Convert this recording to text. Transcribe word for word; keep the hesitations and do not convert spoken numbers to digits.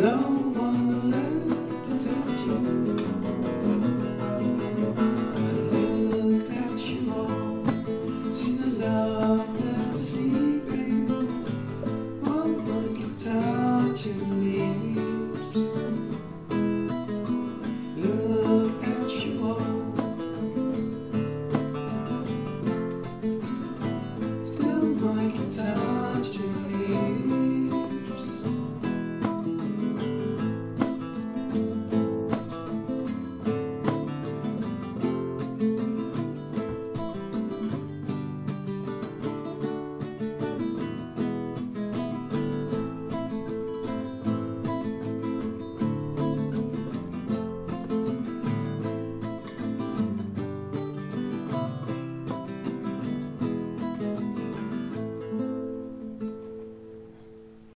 No one left to touch you. When you look at you all, see the love that's sleeping. One one can touch your lips. Look at you all. Still my guitar.